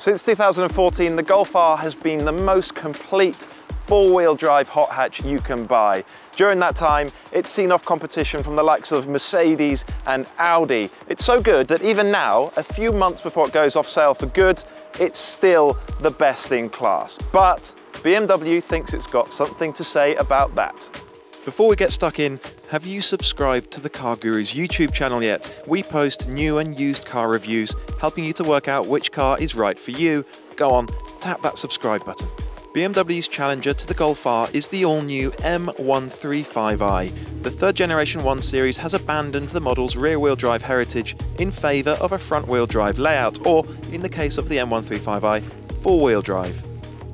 Since 2014, the Golf R has been the most complete four-wheel drive hot hatch you can buy. During that time, it's seen off competition from the likes of Mercedes and Audi. It's so good that even now, a few months before it goes off sale for good, it's still the best in class. But BMW thinks it's got something to say about that. Before we get stuck in, have you subscribed to the CarGurus YouTube channel yet? We post new and used car reviews, helping you to work out which car is right for you. Go on, tap that subscribe button. BMW's challenger to the Golf R is the all-new M135i. The third generation 1 Series has abandoned the model's rear-wheel drive heritage in favour of a front-wheel drive layout, or, in the case of the M135i, four-wheel drive.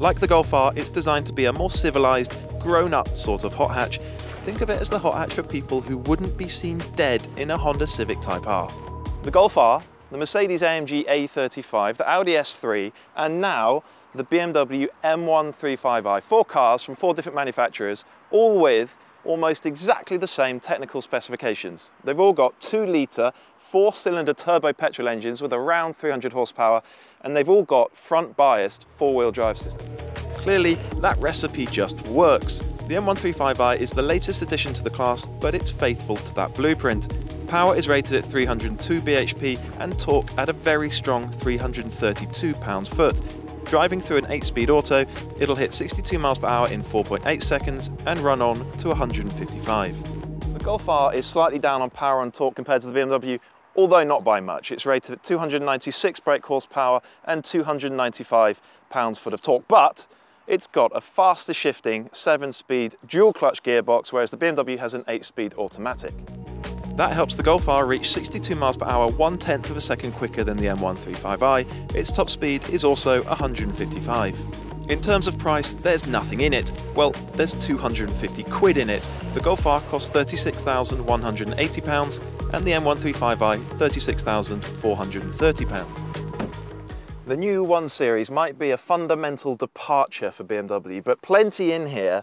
Like the Golf R, it's designed to be a more civilised, grown-up sort of hot hatch. Think of it as the hot hatch for people who wouldn't be seen dead in a Honda Civic Type R. The Golf R, the Mercedes-AMG A35, the Audi S3, and now the BMW M135i. Four cars from four different manufacturers, all with almost exactly the same technical specifications. They've all got 2-litre, 4-cylinder turbo petrol engines with around 300 horsepower, and they've all got front-biased four-wheel drive systems. Clearly, that recipe just works. The M135i is the latest addition to the class, but it's faithful to that blueprint. Power is rated at 302 bhp and torque at a very strong 332 pound-foot. Driving through an 8-speed auto, it'll hit 62 miles per hour in 4.8 seconds and run on to 155. The Golf R is slightly down on power and torque compared to the BMW, although not by much. It's rated at 296 brake horsepower and 295 pounds-foot of torque, but it's got a faster shifting 7-speed dual clutch gearbox, whereas the BMW has an 8-speed automatic. That helps the Golf R reach 62 miles per hour, 1/10 of a second quicker than the M135i. Its top speed is also 155. In terms of price, there's nothing in it. Well, there's 250 quid in it. The Golf R costs £36,180 and the M135i £36,430. The new 1 Series might be a fundamental departure for BMW, but plenty in here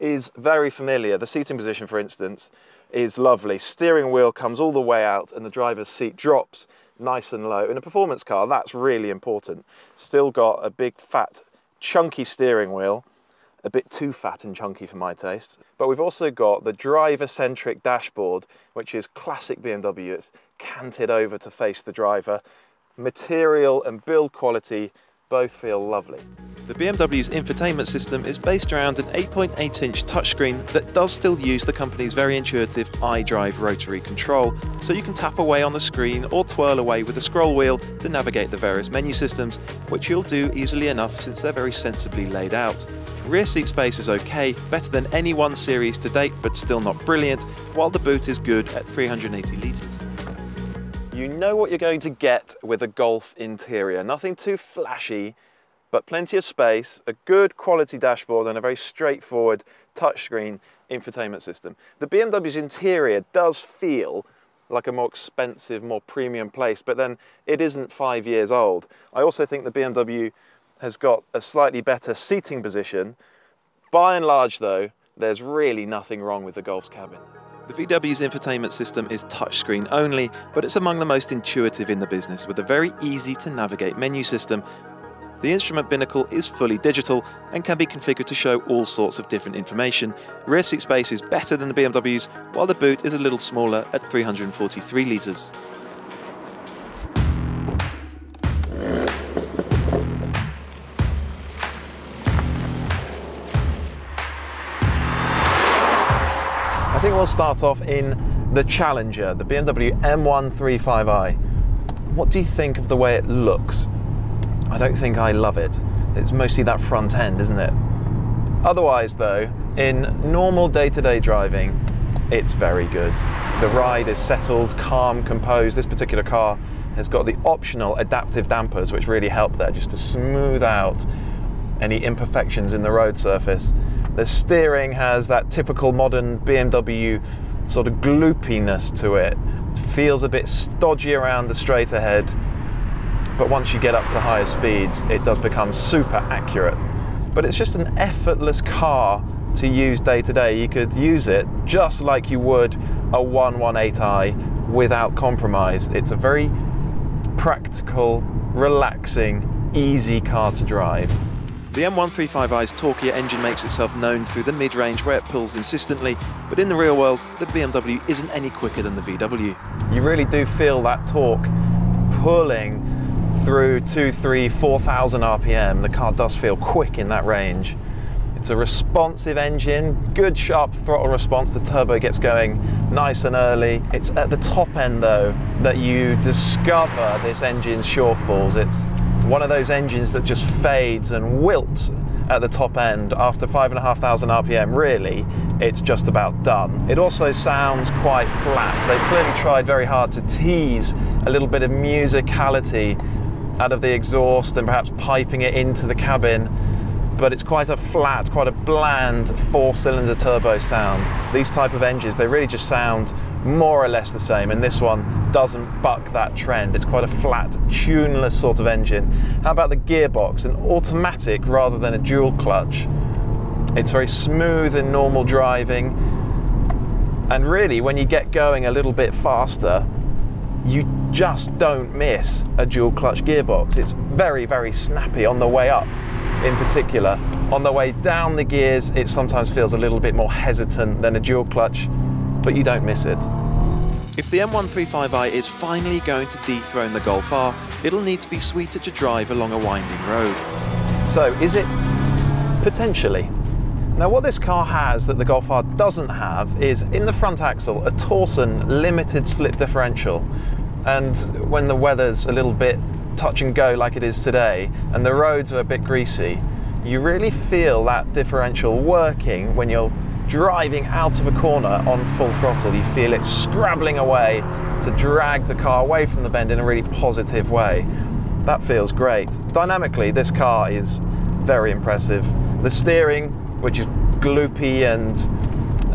is very familiar. The seating position, for instance, is lovely. Steering wheel comes all the way out and the driver's seat drops nice and low. In a performance car, that's really important. Still got a big, fat, chunky steering wheel, a bit too fat and chunky for my taste. But we've also got the driver-centric dashboard, which is classic BMW. It's canted over to face the driver. Material and build quality both feel lovely. The BMW's infotainment system is based around an 8.8-inch touchscreen that does still use the company's very intuitive iDrive rotary control, so you can tap away on the screen or twirl away with the scroll wheel to navigate the various menu systems, which you'll do easily enough since they're very sensibly laid out. Rear seat space is okay, better than any 1 Series to date, but still not brilliant, while the boot is good at 380 litres. You know what you're going to get with a Golf interior. Nothing too flashy, but plenty of space, a good quality dashboard and a very straightforward touchscreen infotainment system. The BMW's interior does feel like a more expensive, more premium place, but then it isn't 5 years old. I also think the BMW has got a slightly better seating position. By and large though, there's really nothing wrong with the Golf's cabin. The VW's infotainment system is touchscreen only, but it's among the most intuitive in the business, with a very easy to navigate menu system. The instrument binnacle is fully digital and can be configured to show all sorts of different information. Rear seat space is better than the BMW's, while the boot is a little smaller at 343 litres. I think we'll start off in the Challenger, the BMW M135i. What do you think of the way it looks? I don't think I love it. It's mostly that front end, isn't it? Otherwise though, in normal day-to-day driving, it's very good. The ride is settled, calm, composed. This particular car has got the optional adaptive dampers, which really help there, just to smooth out any imperfections in the road surface. The steering has that typical modern BMW sort of gloopiness to it. Feels a bit stodgy around the straight ahead, but once you get up to higher speeds, it does become super accurate. But it's just an effortless car to use day to day. You could use it just like you would a 118i without compromise. It's a very practical, relaxing easy car to drive. The M135i's torquier engine makes itself known through the mid-range where it pulls insistently, but in the real world, the BMW isn't any quicker than the VW. You really do feel that torque pulling through 2,000, 3,000, 4,000 RPM. The car does feel quick in that range. It's a responsive engine, good sharp throttle response. The turbo gets going nice and early. It's at the top end though that you discover this engine's shortfalls. It's one of those engines that just fades and wilts at the top end. After 5,500 RPM, really, it's just about done. It also sounds quite flat. They've clearly tried very hard to tease a little bit of musicality out of the exhaust and perhaps piping it into the cabin, but it's quite a flat, quite a bland four-cylinder turbo sound. These type of engines, they really just sound more or less the same, and this one doesn't buck that trend. It's quite a flat, tuneless sort of engine. How about the gearbox? An automatic rather than a dual clutch. It's very smooth in normal driving, and really when you get going a little bit faster, you just don't miss a dual clutch gearbox. It's very, very snappy on the way up. In particular, on the way down the gears, it sometimes feels a little bit more hesitant than a dual clutch, but you don't miss it. If the M135i is finally going to dethrone the Golf R, it'll need to be sweeter to drive along a winding road. So is it? Potentially. Now what this car has that the Golf R doesn't have is, in the front axle, a Torsen limited slip differential. And when the weather's a little bit touch and go like it is today, and the roads are a bit greasy, you really feel that differential working when you're driving out of a corner on full throttle. You feel it scrabbling away to drag the car away from the bend in a really positive way. That feels great. Dynamically, this car is very impressive. The steering, which is gloopy and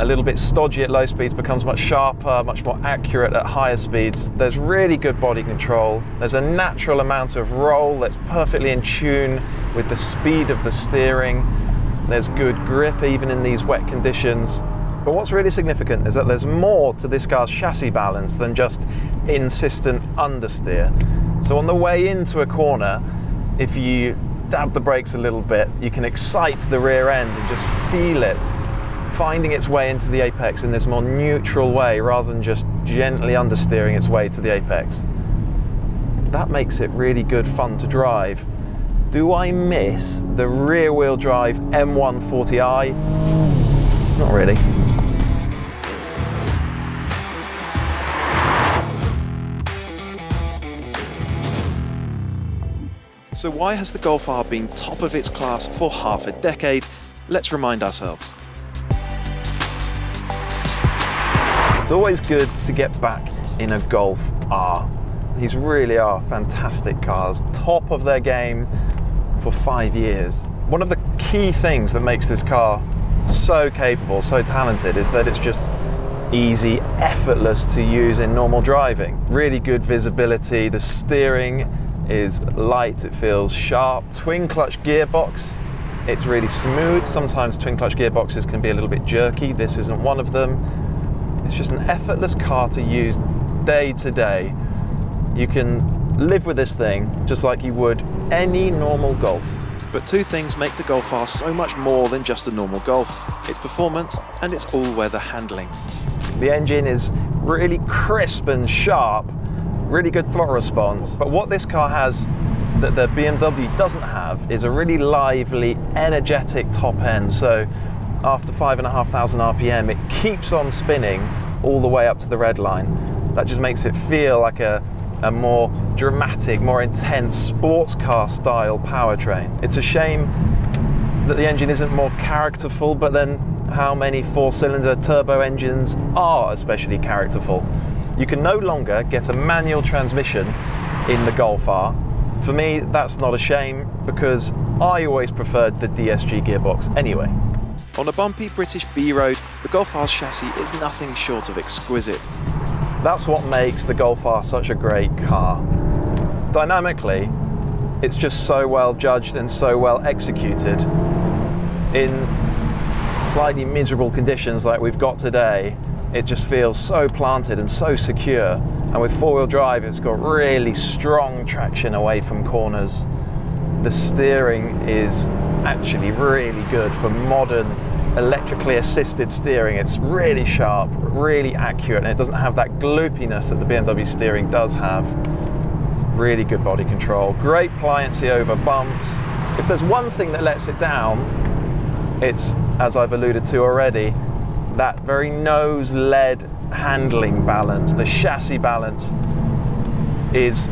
a little bit stodgy at low speeds, becomes much sharper, much more accurate at higher speeds. There's really good body control. There's a natural amount of roll that's perfectly in tune with the speed of the steering. There's good grip even in these wet conditions. But what's really significant is that there's more to this car's chassis balance than just insistent understeer. So on the way into a corner, if you dab the brakes a little bit, you can excite the rear end and just feel it finding its way into the apex in this more neutral way rather than just gently understeering its way to the apex. That makes it really good fun to drive. Do I miss the rear-wheel drive M140i? Not really. So why has the Golf R been top of its class for half a decade? Let's remind ourselves. It's always good to get back in a Golf R. These really are fantastic cars, top of their game for 5 years. One of the key things that makes this car so capable, so talented, is that it's just easy, effortless to use in normal driving. Really good visibility, the steering is light, it feels sharp. Twin clutch gearbox, it's really smooth. Sometimes twin clutch gearboxes can be a little bit jerky, this isn't one of them. It's just an effortless car to use day to day. You can live with this thing just like you would any normal Golf. But two things make the Golf R so much more than just a normal Golf: its performance and its all-weather handling. The engine is really crisp and sharp, really good throttle response. But what this car has that the BMW doesn't have is a really lively, energetic top end. So after 5,500 RPM, it keeps on spinning all the way up to the red line. That just makes it feel like a more dramatic, more intense sports car style powertrain. It's a shame that the engine isn't more characterful, but then how many four-cylinder turbo engines are especially characterful? You can no longer get a manual transmission in the Golf R. For me, that's not a shame because I always preferred the DSG gearbox anyway. On a bumpy British B-road, the Golf R's chassis is nothing short of exquisite. That's what makes the Golf R such a great car. Dynamically, it's just so well judged and so well executed. In slightly miserable conditions like we've got today, it just feels so planted and so secure. And with four-wheel drive, it's got really strong traction away from corners. The steering is actually really good for modern electrically assisted steering. It's really sharp, really accurate, and it doesn't have that gloopiness that the BMW steering does have. Really good body control, great pliancy over bumps. If there's one thing that lets it down, it's, as I've alluded to already, that very nose led handling balance. The chassis balance is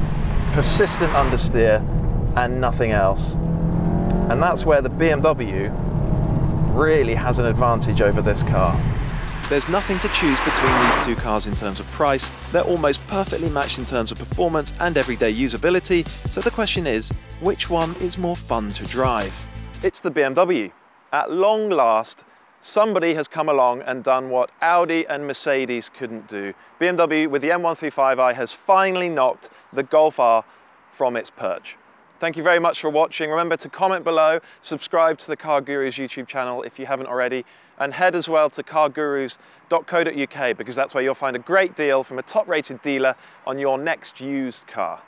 persistent understeer and nothing else. And that's where the BMW really has an advantage over this car. There's nothing to choose between these two cars in terms of price. They're almost perfectly matched in terms of performance and everyday usability. So the question is, which one is more fun to drive? It's the BMW. At long last, somebody has come along and done what Audi and Mercedes couldn't do. BMW with the M135i has finally knocked the Golf R from its perch. Thank you very much for watching. Remember to comment below, subscribe to the CarGurus YouTube channel if you haven't already, and head as well to cargurus.co.uk because that's where you'll find a great deal from a top-rated dealer on your next used car.